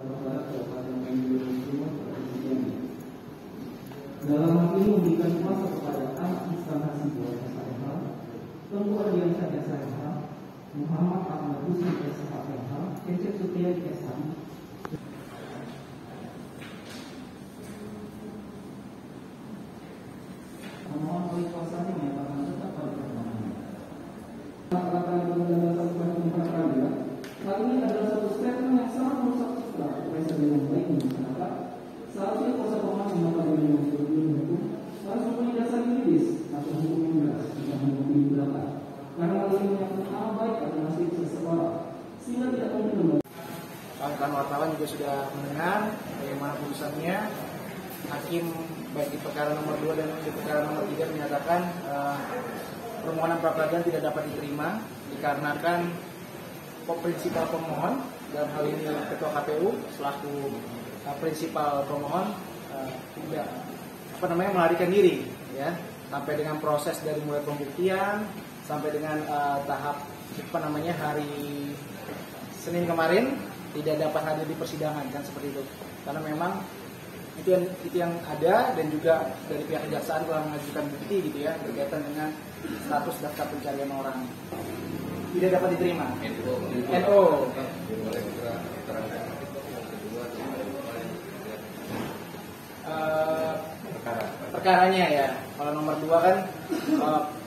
Dalam hal ini memberikan kuasa kepada instansi BSH, Tengku Ardiansyah SH, Muhammad Ahmad Husni SH, Cecep Setiadi SHI. Pemohon oleh kuasanya menyatakan tetap pada permohonannya. Melaksanakan undang-undang kepada pemerintahan rakyat, hal ini adalah satu statement yang sangat merusak citra Presiden yang baik di masyarakat. Seharusnya kuasa pemohon menyatakan undang-undang hukum harus mempunyai dasar yuridis atau hukum yang jelas, bukan hukum di belakang. Karena hal ini menyangkut abai atau nasib seseorang, sehingga tidak mungkin kembali. Wartawan juga sudah mendengar bagaimana putusannya. Hakim baik di perkara nomor 2 dan di perkara nomor 3 menyatakan permohonan pra peradilan tidak dapat diterima dikarenakan prinsipal pemohon, dalam hal ini Ketua KPU selaku prinsipal pemohon tidak melarikan diri, ya, sampai dengan proses dari mulai pembuktian sampai dengan tahap hari Senin kemarin tidak dapat hadir di persidangan, kan seperti itu, karena memang itu yang ada, dan juga dari pihak kejaksaan telah mengajukan bukti gitu ya berkaitan dengan status daftar pencarian orang tidak dapat diterima. NO. Perkaranya ya, kalau nomor 2 kan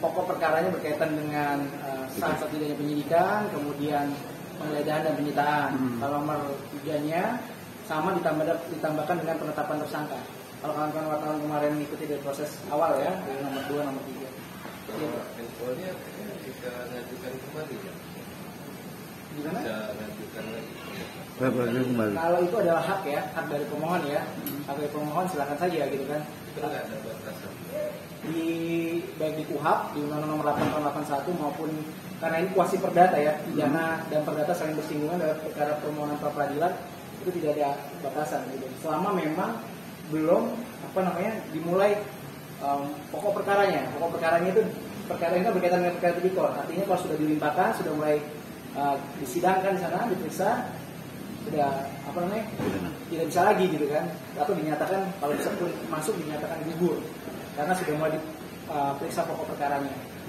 pokok perkaranya berkaitan dengan sah atau tidaknya penyidikan, kemudian penggeledahan dan penyitaan. Kalau nomor 3-nya sama ditambahkan dengan penetapan tersangka. Kalau kawan-kawan wartawan kemarin mengikuti dari proses awal ya, dari nomor 2, nomor 3. Jadi infonya bisa lanjutkan kembali ya? Gimana? Bisa lanjutkan kembali. Kalau itu adalah hak ya, hak dari pemohon ya. Hak dari pemohon silakan saja gitu kan. Itu nggak ada batasan. Baik di KUHAP, di Undang-Undang Nomor 8 Tahun 81 maupun karena ini kuasi perdata ya, pidana dan perdata saling bersinggungan dalam perkara permohonan pra peradilan. Itu tidak ada batasan gitu. Selama memang belum dimulai pokok perkaranya. Pokok perkaranya itu perkara ini berkaitan dengan perkara tipikor. Artinya kalau sudah dilimpahkan, sudah mulai disidangkan di sana, diperiksa, sudah tidak bisa lagi gitu kan. Atau dinyatakan kalau bisa pun masuk dinyatakan gugur karena sudah mulai diperiksa pokok perkaranya.